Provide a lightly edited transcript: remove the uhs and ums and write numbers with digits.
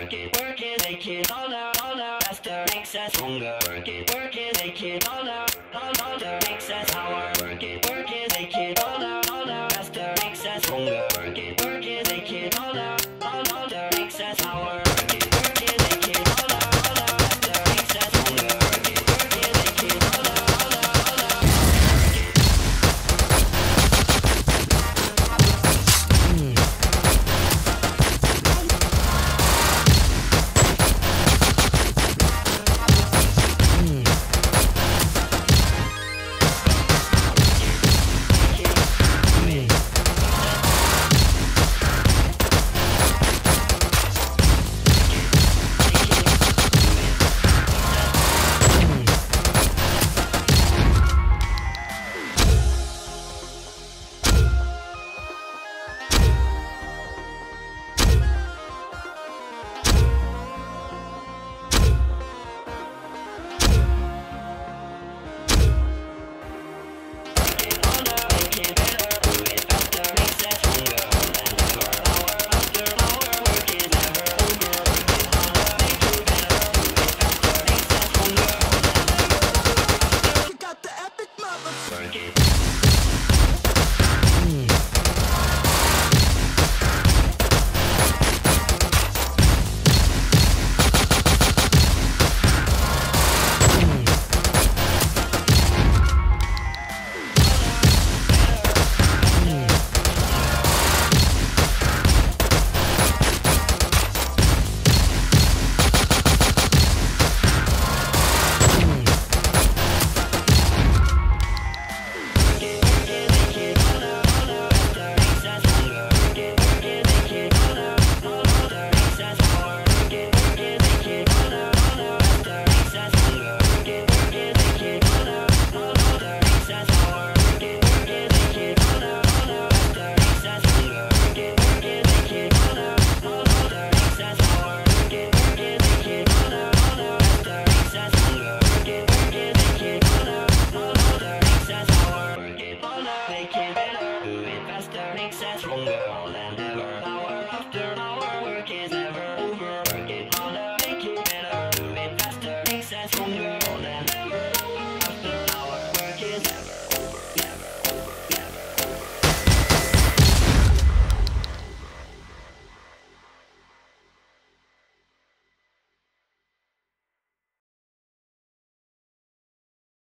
work it, make it all out, faster, makes us stronger. Work it, make it all out, all out, makes us power. Work it, make it all out.